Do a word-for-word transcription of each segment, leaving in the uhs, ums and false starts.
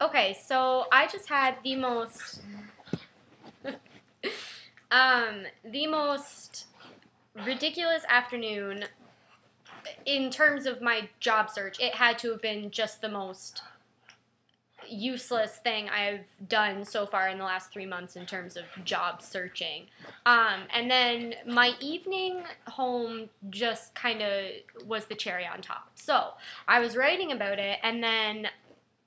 Okay, so I just had the most, um, the most ridiculous afternoon in terms of my job search. It had to have been just the most useless thing I've done so far in the last three months in terms of job searching. Um, and then my evening home just kind of was the cherry on top. So I was writing about it, and then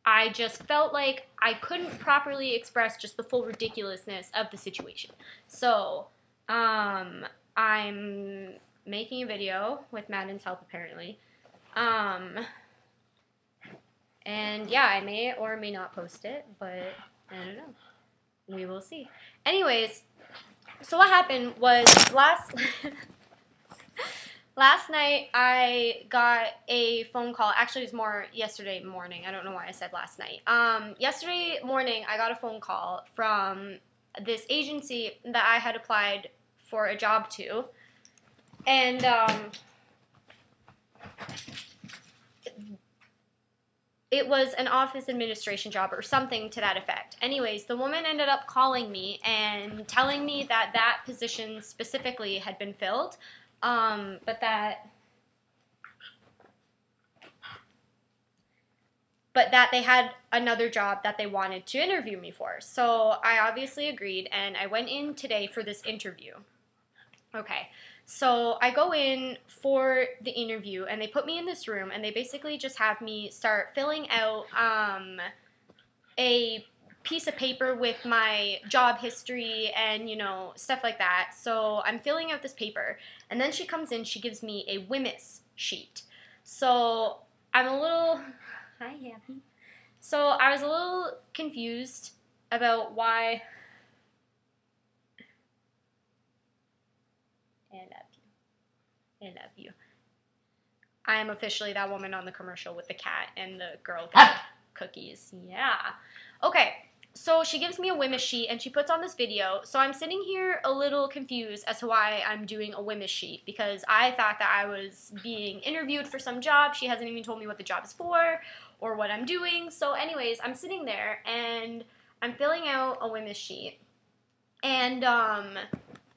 I just felt like I couldn't properly express just the full ridiculousness of the situation. So um, I'm making a video with Madden's help, apparently. Um... And yeah, I may or may not post it, but I don't know. We will see. Anyways, so what happened was last last night I got a phone call. Actually, it was more yesterday morning. I don't know why I said last night. Um, yesterday morning I got a phone call from this agency that I had applied for a job to, and um. It was an office administration job or something to that effect. Anyways, the woman ended up calling me and telling me that that position specifically had been filled, um, but that but that they had another job that they wanted to interview me for. So I obviously agreed, and I went in today for this interview. Okay. So I go in for the interview, and they put me in this room, and they basically just have me start filling out um, a piece of paper with my job history and, you know, stuff like that. So I'm filling out this paper, and then she comes in, she gives me a W H M I S sheet. So I'm a little... Hi, Happy. So I was a little confused about why... I love you. I love you. I am officially that woman on the commercial with the cat and the girl got cookies. Yeah. Okay, so she gives me a W H M I S sheet, and she puts on this video. So I'm sitting here a little confused as to why I'm doing a W H M I S sheet, because I thought that I was being interviewed for some job. She hasn't even told me what the job is for or what I'm doing. So anyways, I'm sitting there, and I'm filling out a W H M I S sheet. And, um...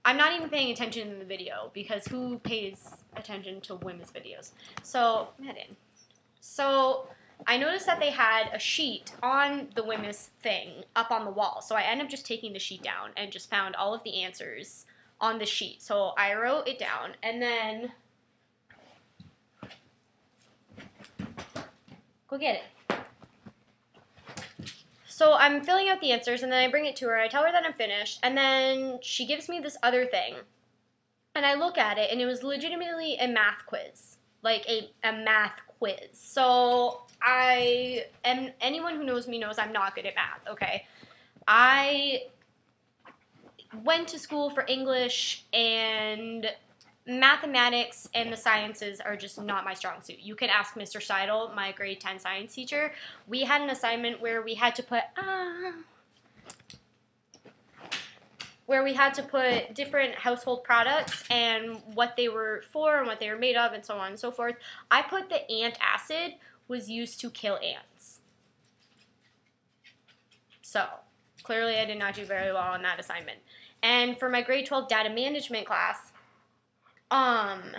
I'm not even paying attention in the video, because who pays attention to W H M I S videos? So, Madden. So, I noticed that they had a sheet on the W H M I S thing up on the wall. So I ended up just taking the sheet down and just found all of the answers on the sheet. So I wrote it down, and then... Go get it. So I'm filling out the answers, and then I bring it to her, I tell her that I'm finished, and then she gives me this other thing. And I look at it, and it was legitimately a math quiz. Like, a, a math quiz. So, I am, anyone who knows me knows I'm not good at math, okay? I went to school for English, and mathematics and the sciences are just not my strong suit. You can ask Mister Seidel, my grade ten science teacher. We had an assignment where we had to put uh, where we had to put different household products and what they were for and what they were made of and so on and so forth. I put that ant acid was used to kill ants. So clearly I did not do very well on that assignment. And for my grade twelve data management class, Um,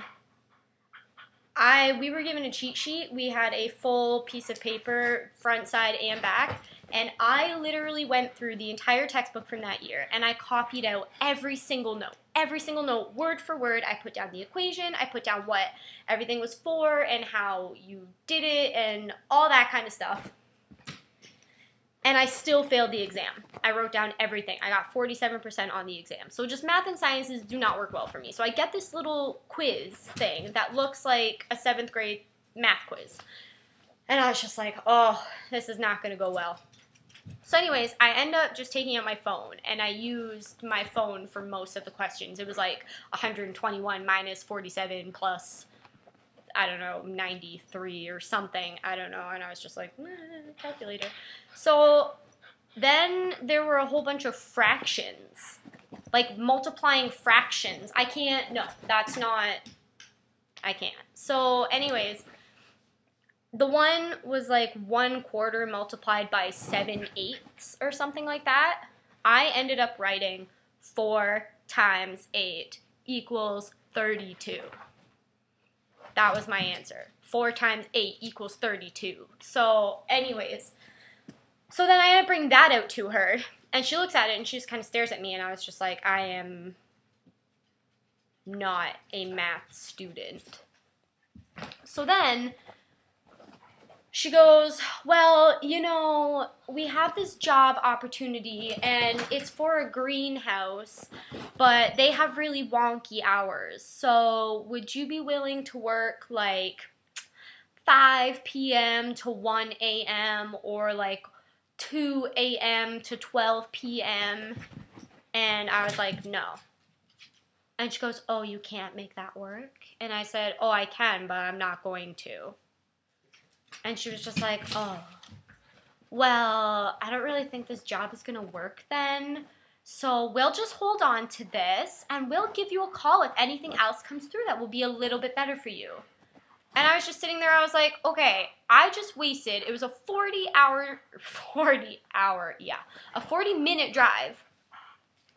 I, we were given a cheat sheet. We had a full piece of paper, front side and back, and I literally went through the entire textbook from that year, and I copied out every single note, every single note, word for word. I put down the equation, I put down what everything was for, and how you did it, and all that kind of stuff. And I still failed the exam. I wrote down everything. I got forty-seven percent on the exam. So just math and sciences do not work well for me. So I get this little quiz thing that looks like a seventh grade math quiz. And I was just like, oh, this is not gonna go well. So anyways, I end up just taking out my phone, and I used my phone for most of the questions. It was like one hundred twenty-one minus forty-seven plus, I don't know, ninety-three or something, I don't know, and I was just like, eh, calculator. So then there were a whole bunch of fractions, like multiplying fractions. I can't, no, that's not, I can't. So anyways, the one was like one quarter multiplied by seven eighths or something like that. I ended up writing four times eight equals thirty-two. That was my answer. Four times eight equals thirty-two. So anyways, so then I had to bring that out to her, and she looks at it and she just kind of stares at me, and I was just like, I am not a math student. So then she goes, well, you know, we have this job opportunity and it's for a greenhouse, but they have really wonky hours. So would you be willing to work like five p m to one a m or like two a m to twelve p m? And I was like, no. And she goes, oh, you can't make that work? And I said, oh, I can, but I'm not going to. And she was just like, oh, well, I don't really think this job is going to work then. So we'll just hold on to this, and we'll give you a call if anything else comes through that will be a little bit better for you. And I was just sitting there, I was like, okay, I just wasted, it was a forty hour, forty hour, yeah, a forty minute drive.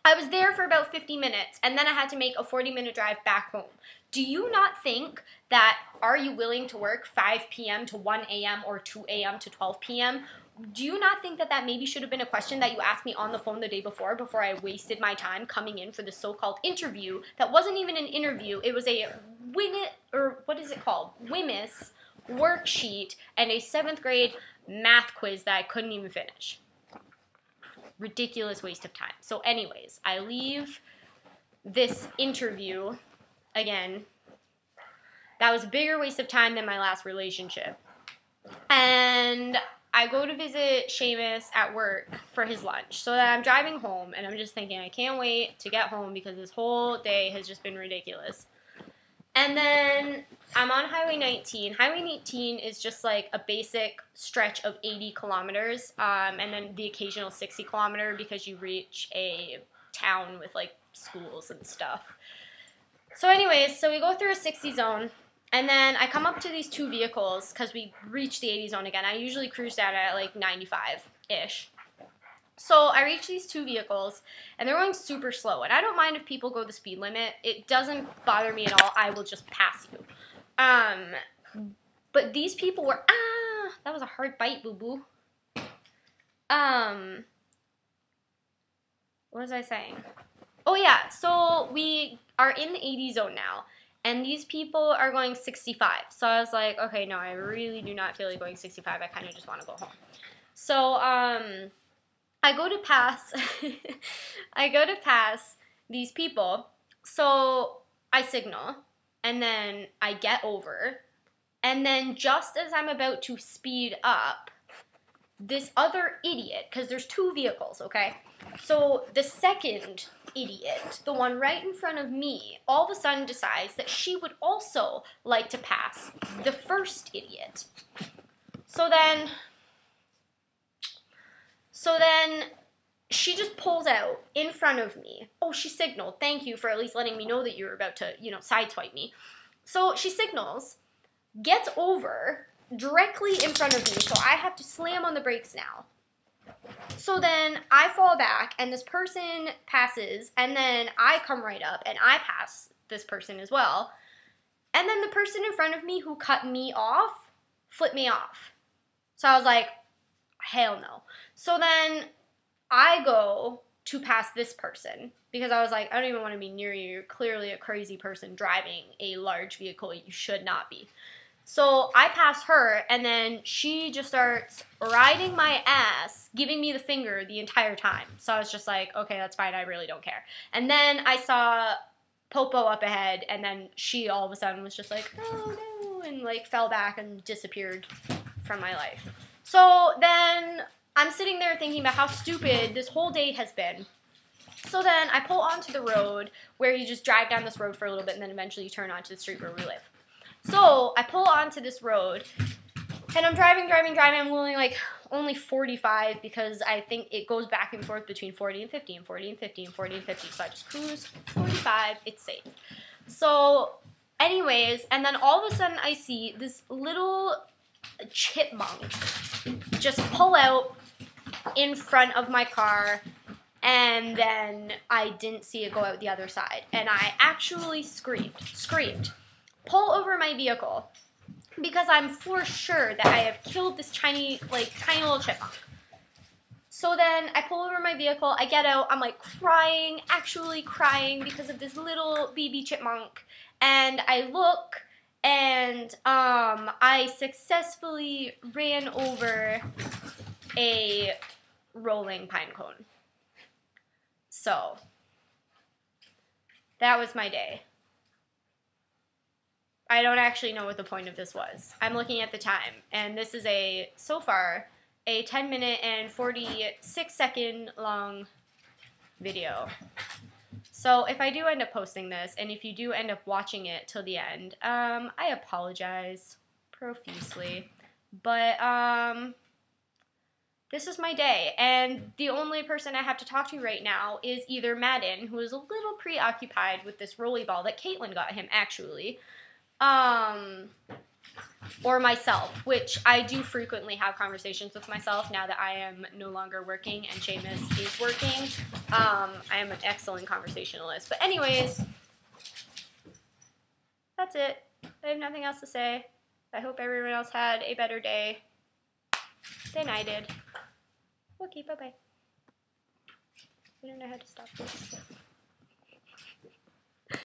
I was there for about fifty minutes, and then I had to make a forty minute drive back home. Do you not think that, are you willing to work five p m to one a m or two a m to twelve p m? Do you not think that that maybe should have been a question that you asked me on the phone the day before, before I wasted my time coming in for the so-called interview that wasn't even an interview? It was a W H M I S, or what is it called? W H M I S worksheet and a seventh grade math quiz that I couldn't even finish. Ridiculous waste of time. So anyways, I leave this interview. Again, that was a bigger waste of time than my last relationship. And I go to visit Seamus at work for his lunch. So that I'm driving home, and I'm just thinking, I can't wait to get home because this whole day has just been ridiculous. And then I'm on Highway nineteen. Highway nineteen is just like a basic stretch of eighty kilometers, um, and then the occasional sixty kilometer because you reach a town with like schools and stuff. So anyways, so we go through a sixty zone, and then I come up to these two vehicles because we reach the eighty zone again. I usually cruise down at like ninety-five-ish. So I reach these two vehicles, and they're going super slow. And I don't mind if people go the speed limit. It doesn't bother me at all. I will just pass you. Um, but these people were, ah, that was a hard bite, boo-boo. Um, what was I saying? Oh, yeah, so we are in the eighty zone now, and these people are going sixty-five. So I was like, okay, no, I really do not feel like going sixty-five. I kind of just want to go home. So, um... I go to pass, I go to pass these people, so I signal, and then I get over, and then just as I'm about to speed up, this other idiot, because there's two vehicles, okay, so the second idiot, the one right in front of me, all of a sudden decides that she would also like to pass the first idiot. So then... So then she just pulls out in front of me. Oh, she signaled. Thank you for at least letting me know that you were about to, you know, sideswipe me. So she signals, gets over directly in front of me. So I have to slam on the brakes now. So then I fall back, and this person passes, and then I come right up and I pass this person as well. And then the person in front of me who cut me off flipped me off. So I was like, hell no. So then I go to pass this person because I was like, I don't even want to be near you. You're clearly a crazy person driving a large vehicle. You should not be. So I pass her, and then she just starts riding my ass, giving me the finger the entire time. So I was just like, okay, that's fine. I really don't care. And then I saw Popo up ahead, and then she all of a sudden was just like, oh no, and like fell back and disappeared from my life. So then I'm sitting there thinking about how stupid this whole day has been. So then I pull onto the road where you just drive down this road for a little bit and then eventually you turn onto the street where we live. So I pull onto this road and I'm driving, driving, driving. I'm only like only forty-five because I think it goes back and forth between forty and fifty and forty and fifty and forty and fifty. So I just cruise forty-five. It's safe. So anyways, and then all of a sudden I see this little a chipmunk just pull out in front of my car, and then I didn't see it go out the other side. And I actually screamed, screamed, pull over my vehicle, because I'm for sure that I have killed this tiny, like, tiny little chipmunk. So then I pull over my vehicle, I get out, I'm like crying, actually crying because of this little baby chipmunk. And I look, and um, I successfully ran over a rolling pine cone. So that was my day. I don't actually know what the point of this was. I'm looking at the time, and this is a, so far, a ten minute and forty-six second long video. So if I do end up posting this, and if you do end up watching it till the end, um, I apologize profusely, but um, this is my day, and the only person I have to talk to right now is either Madden, who is a little preoccupied with this rolly ball that Caitlin got him, actually, um, or myself, which I do frequently have conversations with myself now that I am no longer working and Seamus is working. Um, I am an excellent conversationalist. But anyways, that's it. I have nothing else to say. I hope everyone else had a better day than I did. Okay, bye-bye. I don't know how to stop this.